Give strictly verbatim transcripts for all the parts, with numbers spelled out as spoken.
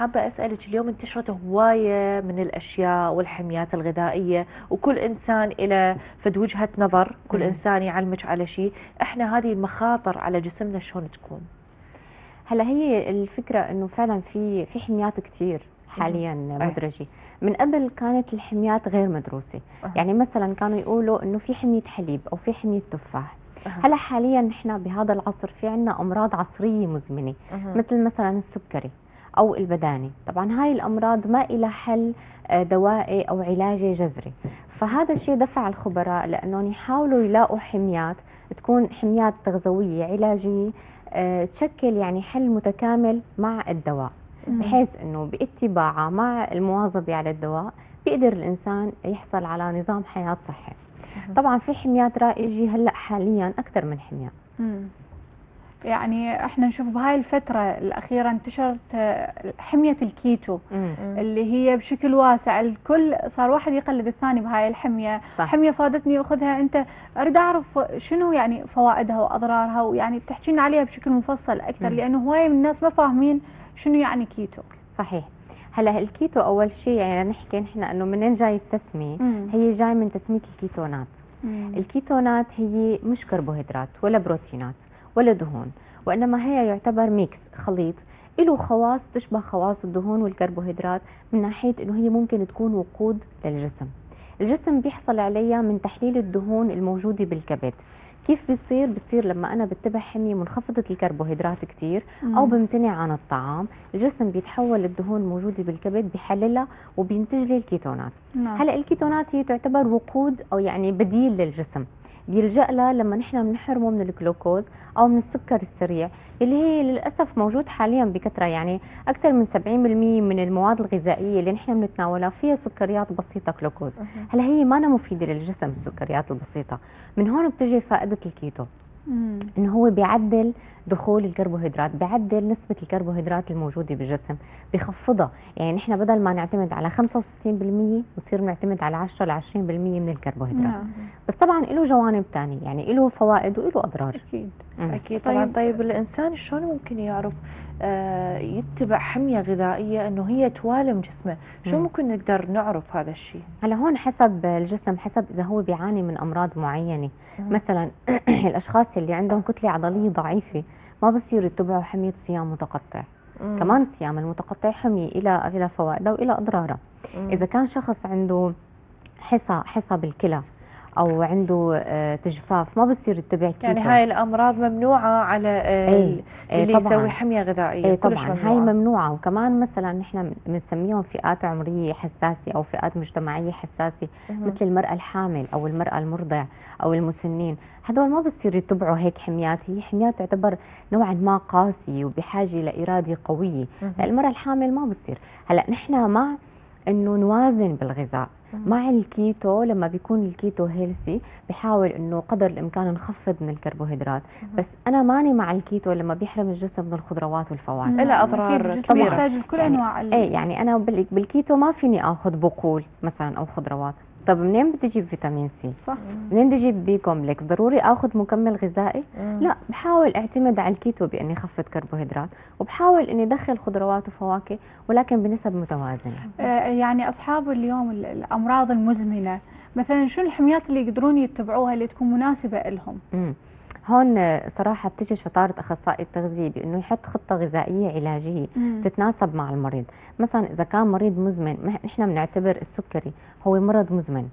حابة أسألك، اليوم انتشرت هواية من الأشياء والحميات الغذائية، وكل إنسان إلى فد وجهة نظر، كل م. إنسان يعلمك على شيء. إحنا هذه المخاطر على جسمنا شلون تكون؟ هلا هي الفكرة إنه فعلا في في حميات كتير حاليا مدرجة. من قبل كانت الحميات غير مدروسة، يعني مثلا كانوا يقولوا إنه في حمية حليب أو في حمية تفاح. هلا حاليا نحن بهذا العصر في عنا أمراض عصرية مزمنة مثل مثلا السكري أو البدانة. طبعا هاي الأمراض ما إلى حل دوائي أو علاجي جذري، فهذا الشيء دفع الخبراء لأنهم يحاولوا يلاقوا حميات تكون حميات تغذوية علاجية تشكل يعني حل متكامل مع الدواء، بحيث أنه باتباعه مع المواظبة على الدواء بيقدر الإنسان يحصل على نظام حياة صحي. طبعا في حميات رائجة هلأ حاليا أكثر من حميات. يعني احنا نشوف بهاي الفترة الأخيرة انتشرت حمية الكيتو اللي هي بشكل واسع، الكل صار واحد يقلد الثاني بهاي الحمية. صح. حمية فادتني وأخذها، أنت أريد أعرف شنو يعني فوائدها وأضرارها، ويعني تحكي لنا عليها بشكل مفصل أكثر، مم. لأنه هواية من الناس ما فاهمين شنو يعني كيتو. صحيح. هلا الكيتو أول شيء يعني نحكي نحن إنه منين جاي التسمية؟ مم. هي جاي من تسمية الكيتونات. مم. الكيتونات هي مش كربوهيدرات ولا بروتينات ولا دهون، وإنما هي يعتبر ميكس، خليط له خواص تشبه خواص الدهون والكربوهيدرات من ناحية أنه هي ممكن تكون وقود للجسم. الجسم بيحصل عليها من تحليل الدهون الموجودة بالكبد. كيف بيصير؟ بيصير لما أنا بتبع حمية منخفضة الكربوهيدرات كتير أو بمتنع عن الطعام، الجسم بيتحول الدهون الموجودة بالكبد بيحللها وبينتج لي الكيتونات. هلأ الكيتونات هي تعتبر وقود أو يعني بديل للجسم، بيلجأ لها لما نحن بنحرمه من الجلوكوز أو من السكر السريع اللي هي للأسف موجود حاليا بكثرة. يعني أكثر من سبعين بالمئة من المواد الغذائية اللي نحن بنتناولها فيها سكريات بسيطة جلوكوز. هلا هي ما أنا مفيدة للجسم السكريات البسيطة، من هون بتجي فائدة الكيتو، إنه هو بيعدل دخول الكربوهيدرات، بيعدل نسبة الكربوهيدرات الموجودة بالجسم، بيخفضها. يعني نحن بدل ما نعتمد على خمسة وستين بالمئة بصير نعتمد على عشرة لعشرين بالمئة من الكربوهيدرات. نعم. بس طبعا له جوانب ثانية، يعني له فوائد وله أضرار. أكيد مم. أكيد طبعا. طيب, طيب الإنسان شلون ممكن يعرف آه يتبع حمية غذائية إنه هي توالم جسمه؟ شو ممكن نقدر نعرف هذا الشيء؟ هلا هون حسب الجسم، حسب إذا هو بيعاني من أمراض معينة. مم. مثلا الأشخاص اللي عندهم كتلة عضلية ضعيفة ما بصير يتبعوا حمية صيام متقطع. مم. كمان الصيام المتقطع حمية إلى إلى فوائده وإلى أضراره. مم. إذا كان شخص عنده حصى حصى بالكلى أو عنده تجفاف ما بصير يتبع كيتو. يعني هاي الأمراض ممنوعة على ايه اللي يسوي حمية غذائية. ايه طبعا ممنوعة. هاي ممنوعة. وكمان مثلا نحن بنسميهم فئات عمرية حساسة أو فئات مجتمعية حساسة، مثل المرأة الحامل أو المرأة المرضع أو المسنين، هدول ما بصير يتبعوا هيك حميات. هي حميات تعتبر نوعا ما قاسية وبحاجة لإرادة قوية. المرأة الحامل ما بصير. هلا نحن مع إنه نوازن بالغذاء. مع الكيتو لما بيكون الكيتو هيلسي بحاول انه قدر الامكان نخفض من الكربوهيدرات، بس انا ماني مع الكيتو لما بيحرم الجسم من الخضروات والفواكه. لا اضرار طبعا، يحتاج لكل انواع. ايه يعني انا بالكيتو ما فيني اخذ بقول مثلا او خضروات. طب منين بدي اجيب فيتامين سي؟ صح. منين بدي اجيب بي كومبلكس؟ ضروري اخذ مكمل غذائي؟ مم. لا، بحاول اعتمد على الكيتو باني اخفض كربوهيدرات وبحاول اني ادخل خضروات وفواكه ولكن بنسب متوازنه. آه يعني اصحاب اليوم الامراض المزمنه مثلا شو الحميات اللي يقدرون يتبعوها اللي تكون مناسبه لهم؟ مم. هون صراحه بتجي شطاره اخصائي التغذيه بانه يحط خطه غذائيه علاجيه مم. تتناسب مع المريض. مثلا اذا كان مريض مزمن، نحن بنعتبر السكري هو مرض مزمن،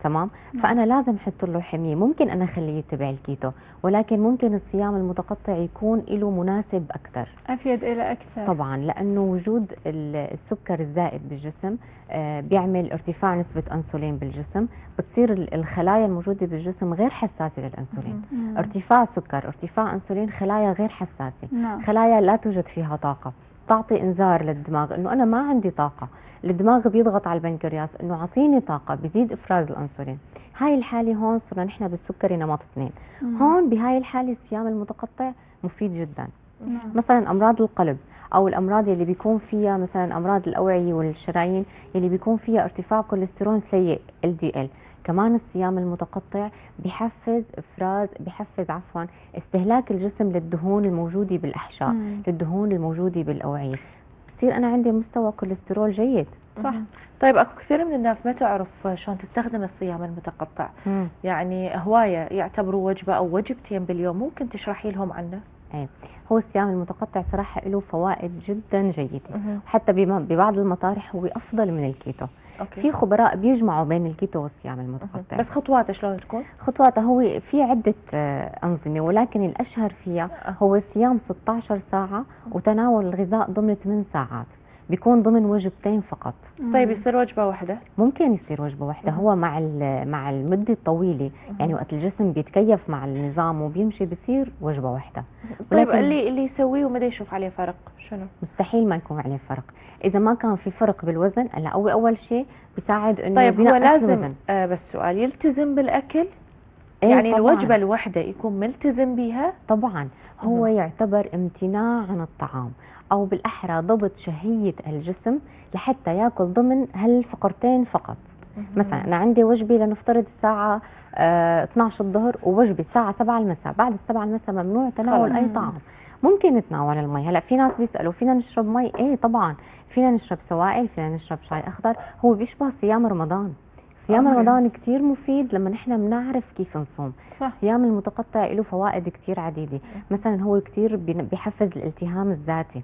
تمام؟ مم. فانا لازم احط له حميه. ممكن انا اخليه يتبع الكيتو، ولكن ممكن الصيام المتقطع يكون له مناسب اكثر، افيد له اكثر طبعا، لانه وجود السكر الزائد بالجسم بيعمل ارتفاع نسبه انسولين بالجسم، بتصير الخلايا الموجوده بالجسم غير حساسه للانسولين. مم. ارتفاع سكر، ارتفاع انسولين، خلايا غير حساسه. مم. خلايا لا توجد فيها طاقه، تعطي انذار للدماغ انه انا ما عندي طاقه. الدماغ بيضغط على البنكرياس انه اعطيني طاقه، بيزيد افراز الانسولين. هاي الحاله هون صرنا نحن بالسكري نمط اثنين. مم. هون بهاي الحاله الصيام المتقطع مفيد جدا. مم. مثلا امراض القلب او الامراض اللي بيكون فيها مثلا امراض الاوعيه والشرايين اللي بيكون فيها ارتفاع كوليسترول سيء إل دي إل، كمان الصيام المتقطع بحفز افراز بحفز عفوا استهلاك الجسم للدهون الموجوده بالاحشاء، مم. للدهون الموجوده بالاوعيه، يصير أنا عندي مستوى كوليسترول جيد. صح. طيب كثير من الناس ما تعرف شلون تستخدم الصيام المتقطع، مم. يعني هواية يعتبروا وجبة أو وجبتين باليوم، ممكن تشرحي لهم عنه؟ أي. هو الصيام المتقطع صراحة له فوائد جدا جيدة، مم. وحتى ببعض المطارح هو أفضل من الكيتو. أوكي. في خبراء بيجمعوا بين الكيتو والصيام المتقطع. بس خطواته شلون تكون؟ خطواته هو في عدة أنظمة، ولكن الأشهر فيها هو صيام ستة عشر ساعة وتناول الغذاء ضمن ثمان ساعات، بيكون ضمن وجبتين فقط. طيب يصير وجبة واحدة؟ ممكن يصير وجبة واحدة، هو مع مع المدة الطويلة، يعني وقت الجسم بيتكيف مع النظام وبيمشي بصير وجبة واحدة. طيب اللي اللي يسويه وما يشوف عليه فرق شنو؟ مستحيل ما يكون عليه فرق، إذا ما كان في فرق بالوزن هلا هو أول شيء بيساعد إنه طيب هو لازم آه بس سؤال، يلتزم بالأكل؟ إيه يعني طبعاً. الوجبة الواحدة يكون ملتزم بها؟ طبعا هو يعتبر امتناع عن الطعام، أو بالأحرى ضبط شهية الجسم لحتى يأكل ضمن هالفقرتين فقط. مثلا أنا عندي وجبة لنفترض الساعة اه اثنعش الظهر ووجبة الساعة سبعة المساء، بعد السبعة المساء ممنوع تناول أي طعام. ممكن نتناول المي، هلا في ناس بيسألوا فينا نشرب مي؟ إيه طبعا فينا نشرب سوائل، فينا نشرب شاي أخضر، هو بيشبه صيام رمضان. صيام أوكي. رمضان كتير مفيد لما نحن بنعرف كيف نصوم. الصيام المتقطع له فوائد كتير عديدة، مثلا هو كتير بيحفز الالتهام الذاتي.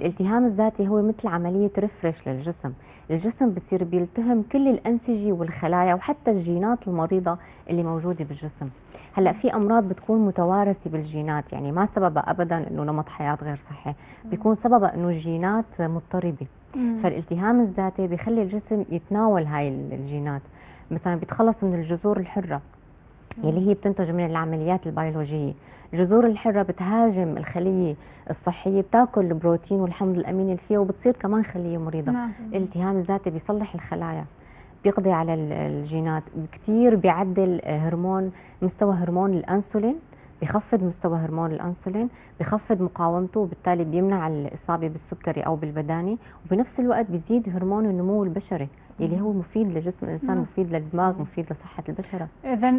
الالتهام الذاتي هو مثل عملية ريفرش للجسم، الجسم بصير بيلتهم كل الأنسجة والخلايا وحتى الجينات المريضة اللي موجودة بالجسم. هلا في أمراض بتكون متوارثة بالجينات، يعني ما سببها أبدا إنه نمط حياة غير صحي، بيكون سببها إنه الجينات مضطربة. فالالتهام الذاتي بيخلي الجسم يتناول هاي الجينات، مثلا بيتخلص من الجذور الحرة اللي هي بتنتج من العمليات البيولوجية. الجذور الحرة بتهاجم الخلية الصحية، بتاكل البروتين والحمض الأمين اللي فيها وبتصير كمان خلية مريضة. الالتهام الذاتي بيصلح الخلايا، بيقضي على الجينات، كتير بيعدل هرمون مستوى هرمون الأنسولين، بيخفض مستوى هرمون الأنسولين، بيخفض مقاومته وبالتالي بيمنع الإصابة بالسكري أو بالبداني، وبنفس الوقت بيزيد هرمون النمو البشري اللي هو مفيد لجسم الإنسان، مفيد للدماغ، مفيد لصحة البشرة. إذا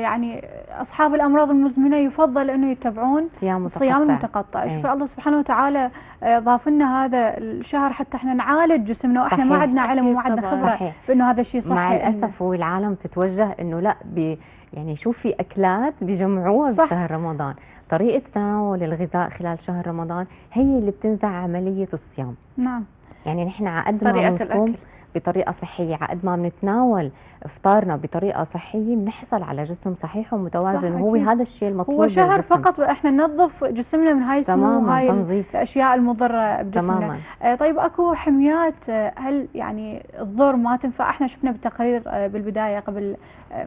يعني أصحاب الأمراض المزمنة يفضل أنه يتبعون الصيام المتقطع. شوف الله سبحانه وتعالى ضاف لنا هذا الشهر حتى احنا نعالج جسمنا، وإحنا ما عندنا علم وما عندنا خبرة بأنه هذا الشيء صحي. مع الأسف هو العالم تتوجه أنه لا بي يعني شو في أكلات بيجمعوها بشهر رمضان. طريقة تناول الغذاء خلال شهر رمضان هي اللي بتنزع عملية الصيام. نعم. يعني نحن عقد ما بنصوم بطريقة صحية، عقد ما بنتناول إفطارنا بطريقة صحية بنحصل على جسم صحيح ومتوازن. صح، هو أكيد. هذا الشيء المطلوب. هو شهر بالجسم. فقط إحنا ننظف جسمنا من هاي السموم وهاي الأشياء المضرة بجسمنا. آه طيب أكو حميات، هل يعني الظهر ما تنفع؟ إحنا شفنا بالتقرير بالبداية قبل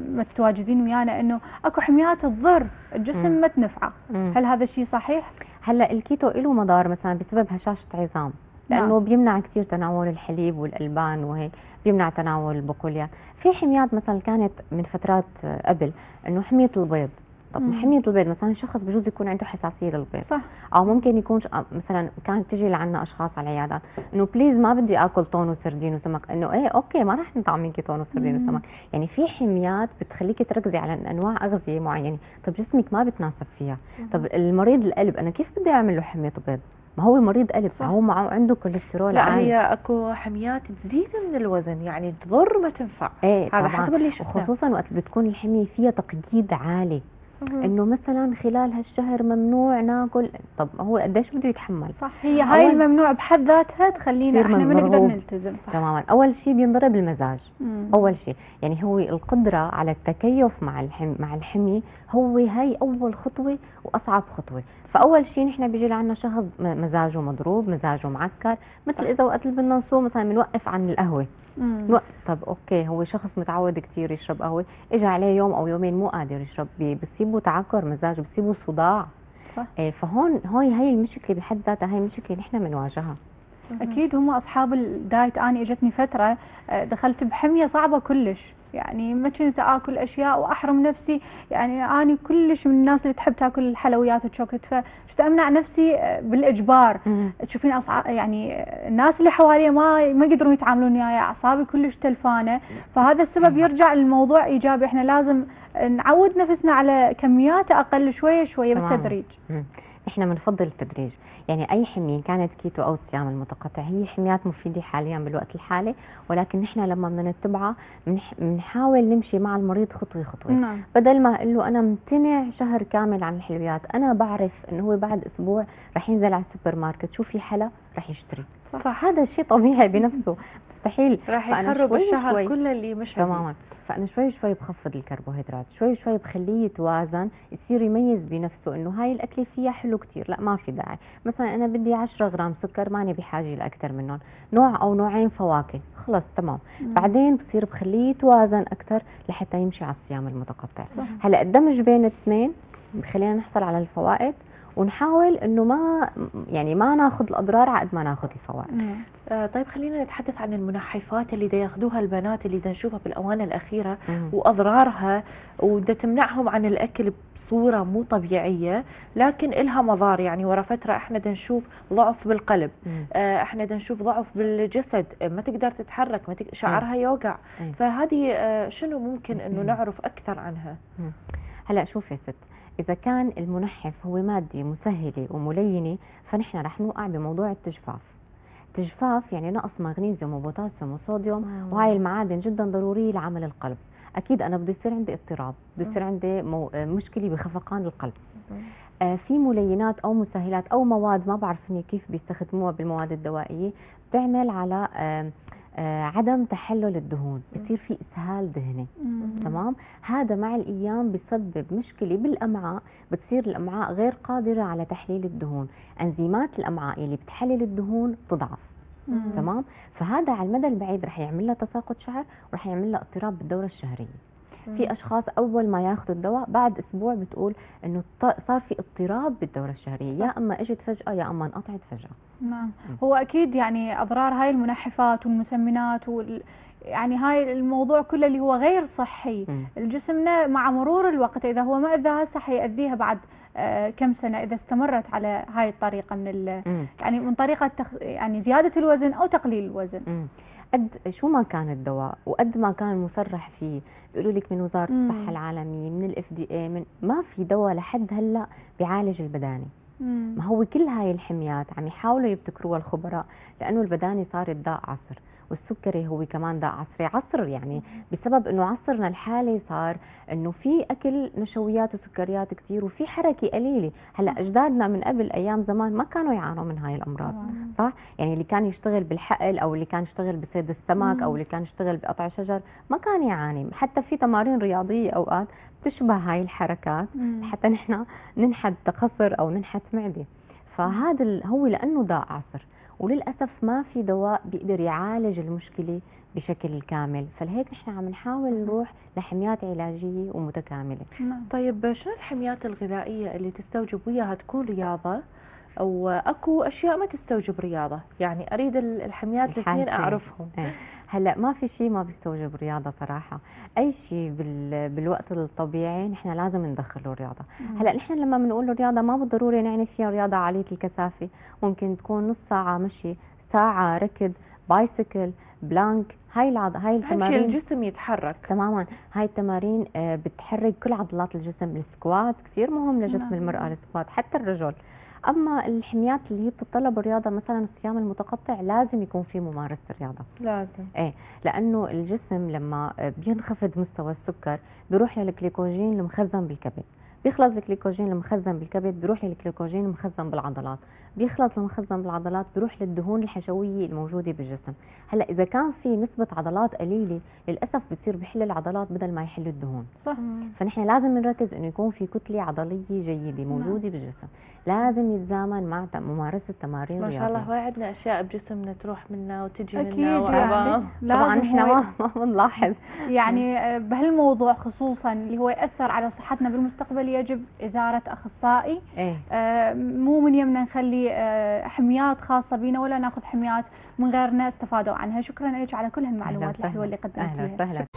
ما تتواجدين ويانا إنه أكو حميات الظهر الجسم ما تنفعه، هل هذا الشيء صحيح؟ هلا الكيتو له مضار مثلا بسبب هشاشة عظام، لأنه بيمنع كثير تناول الحليب والألبان وهيك، بيمنع تناول البقوليات. في حميات مثلا كانت من فترات قبل إنه حمية البيض. طب مم. حمية البيض مثلا شخص بجوز يكون عنده حساسية للبيض. صح. أو ممكن يكون مثلا كانت تجي لعنا أشخاص على العيادات إنه بليز ما بدي آكل طون وسردين وسمك، إنه إيه أوكي ما راح نطعمينكي طون وسردين مم. وسمك. يعني في حميات بتخليكي تركزي على أنواع أغذية معينة، طب جسمك ما بتناسب فيها. مم. طب المريض القلب أنا كيف بدي أعمل له حمية بيض؟ ما هو مريض قلب، فهو معه عنده كوليسترول عالي. لا، هي اكو حميات تزيد من الوزن يعني تضر ما تنفع. ايه هذا حسب اللي شفناه، خصوصا وقت بتكون الحميه فيها تقييد عالي، انه مثلا خلال هالشهر ممنوع ناكل. طب هو قديش بده يتحمل؟ صح، هي هاي الممنوع بحد ذاتها تخلينا احنا ما نقدر نلتزم. صح تماما. اول شيء بينضرب المزاج، مم. اول شيء يعني هو القدره على التكيف مع الحم مع الحميه، هو هاي اول خطوه واصعب خطوه. فاول شيء نحن بيجي لعنا شخص مزاجه مضروب، مزاجه معكر، مثل اذا وقت اللي بدنا نصوم مثلا بنوقف عن القهوه. طب اوكي هو شخص متعود كثير يشرب قهوه، اجى عليه يوم او يومين مو قادر يشرب، بصيبه تعكر مزاج، بصيبه صداع. صح. ايه فهون هاي هي المشكله بحد ذاتها، هاي المشكله نحن بنواجهها. اكيد هم اصحاب الدايت، انا اجتني فتره دخلت بحميه صعبه كلش، يعني ما كنت اكل اشياء واحرم نفسي، يعني انا كلش من الناس اللي تحب تاكل الحلويات والشوكليت، فكنت امنع نفسي بالاجبار. تشوفين أصع... يعني الناس اللي حواليه ما ما يقدرون يتعاملون وياي، اعصابي كلش تلفانه، فهذا السبب يرجع للموضوع ايجابي، احنا لازم نعود نفسنا على كميات اقل شويه شويه بالتدريج. احنا بنفضل التدريج، يعني اي حميه كانت كيتو او الصيام المتقطع هي حميات مفيده حاليا بالوقت الحالي، ولكن نحن لما بدنا نتبعها بنحاول نمشي مع المريض خطوه خطوه. نعم. بدل ما اقول له انا ممتنع شهر كامل عن الحلويات، انا بعرف انه هو بعد اسبوع رح ينزل على السوبر ماركت شو في حلا رح يشتري. صح. صح. هذا الشيء طبيعي بنفسه، مستحيل رح يخرب الشهر كل اللي مش تماما. فانا شوي شوي بخفض الكربوهيدرات، شوي شوي بخليه يتوازن، يصير يميز بنفسه انه هاي الاكله فيها حلو كثير، لا ما في داعي، مثلا انا بدي عشرة غرام سكر ماني بحاجه لاكثر منهم، نوع او نوعين فواكه، خلص تمام، مم. بعدين بصير بخليه يتوازن اكثر لحتى يمشي على الصيام المتقطع. صح. هلا الدمج بين الاثنين بخلينا نحصل على الفوائد، ونحاول انه ما يعني ما ناخذ الاضرار على قد ما ناخذ الفوائد. آه طيب خلينا نتحدث عن المنحفات اللي دا ياخذوها البنات اللي دا نشوفها بالاونه الاخيره مم. واضرارها، ودا تمنعهم عن الاكل بصوره مو طبيعيه، لكن إلها مضار. يعني ورا فتره احنا دا نشوف ضعف بالقلب، آه احنا دا نشوف ضعف بالجسد، ما تقدر تتحرك، ما تق... شعرها يوقع. مم. فهذه آه شنو ممكن انه نعرف اكثر عنها؟ مم. هلا شوفي يا ست، إذا كان المنحف هو مادة مسهلة وملينة فنحن رح نوقع بموضوع التجفاف. التجفاف يعني نقص مغنيسيوم وبوتاسيوم وصوديوم، وهي المعادن جدا ضرورية لعمل القلب. أكيد أنا بده يصير عندي اضطراب، بده يصير عندي مشكلة بخفقان القلب. آه في ملينات أو مسهلات أو مواد ما بعرفني كيف بيستخدموها بالمواد الدوائية، بتعمل على آه آه عدم تحلل الدهون، بصير في اسهال دهني. تمام. هذا مع الايام بسبب مشكله بالامعاء، بتصير الامعاء غير قادره على تحليل الدهون، انزيمات الامعاء اللي بتحلل الدهون بتضعف. تمام. فهذا على المدى البعيد رح يعمل لها تساقط شعر، ورح يعمل لها اضطراب بالدوره الشهريه. في اشخاص اول ما ياخذوا الدواء بعد اسبوع بتقول انه صار في اضطراب بالدوره الشهريه. صح. يا اما اجت فجاه يا اما انقطعت فجاه. نعم. هو اكيد يعني اضرار هاي المنحفات والمسمنات وال يعني هاي الموضوع كله اللي هو غير صحي، الجسمنا مع مرور الوقت اذا هو ما اذاها صح ياذيها بعد آه كم سنه اذا استمرت على هاي الطريقه من ال... يعني من طريقه تخ... يعني زياده الوزن او تقليل الوزن. مم. قد شو ما كان الدواء وقد ما كان مصرح فيه، بيقولوا لك من وزاره مم. الصحه العالميه، من الاف دي اي، من ما في دواء لحد هلا بيعالج البدانه. مم. ما هو كل هاي الحميات عم يحاولوا يبتكروها الخبراء، لانه البدانه صارت داء عصر، والسكري هو كمان داء عصري عصر، يعني بسبب انه عصرنا الحالي صار انه في اكل نشويات وسكريات كثير وفي حركه قليله. هلا اجدادنا من قبل ايام زمان ما كانوا يعانوا من هاي الامراض. صح؟ يعني اللي كان يشتغل بالحقل او اللي كان يشتغل بصيد السمك او اللي كان يشتغل بقطع شجر ما كان يعاني، حتى في تمارين رياضيه اوقات بتشبه هاي الحركات حتى نحن ننحت تقصر او ننحت معده. فهذا هو لانه داء عصر، وللاسف ما في دواء بيقدر يعالج المشكله بشكل كامل، فلهيك نحن عم نحاول نروح لحميات علاجيه ومتكامله. طيب شنو الحميات الغذائيه اللي تستوجب وياها تكون رياضه، او اكو اشياء ما تستوجب رياضه؟ يعني اريد الحميات الاثنين اعرفهم. اه. هلا ما في شيء ما بيستوجب رياضه صراحه، اي شيء بالوقت الطبيعي نحن لازم ندخل له رياضه. مم. هلا نحن لما بنقول له رياضه ما بالضروره نعني فيها رياضه عاليه الكثافه، ممكن تكون نص ساعه مشي، ساعه ركض، بايسكل، بلانك، هاي العض هاي التمارين الجسم يتحرك تماما. هاي التمارين بتحرك كل عضلات الجسم. السكوات كثير مهم لجسم مم. المراه، السكوات حتى الرجل. اما الحميات اللي هي بتتطلب الرياضه مثلا الصيام المتقطع لازم يكون في ممارسه الرياضه، لازم ايه، لانه الجسم لما بينخفض مستوى السكر بيروح للجليكوجين المخزن بالكبد، بيخلص الجليكوجين المخزن بالكبد بيروح للجليكوجين المخزن بالعضلات، بيخلص المخزن بالعضلات بيروح للدهون الحشويه الموجوده بالجسم. هلا اذا كان في نسبه عضلات قليله للاسف بصير بحل العضلات بدل ما يحل الدهون. صح. فنحن لازم نركز انه يكون في كتله عضليه جيده موجوده بالجسم، لازم يتزامن مع ممارسه تمارين رياضيه. ما شاء الله هواي عندنا اشياء بجسمنا تروح منا وتجي منا وعبا. طبعا نحن ما بنلاحظ يعني بهالموضوع خصوصا اللي هو ياثر على صحتنا بالمستقبل يجب إزارة أخصائي. إيه؟ آه مو من يمنا نخلي آه حميات خاصة بينا ولا ناخذ حميات من غيرنا استفادوا عنها. شكرا لك على كل هالمعلومات الحلوة اللي قدمتيها.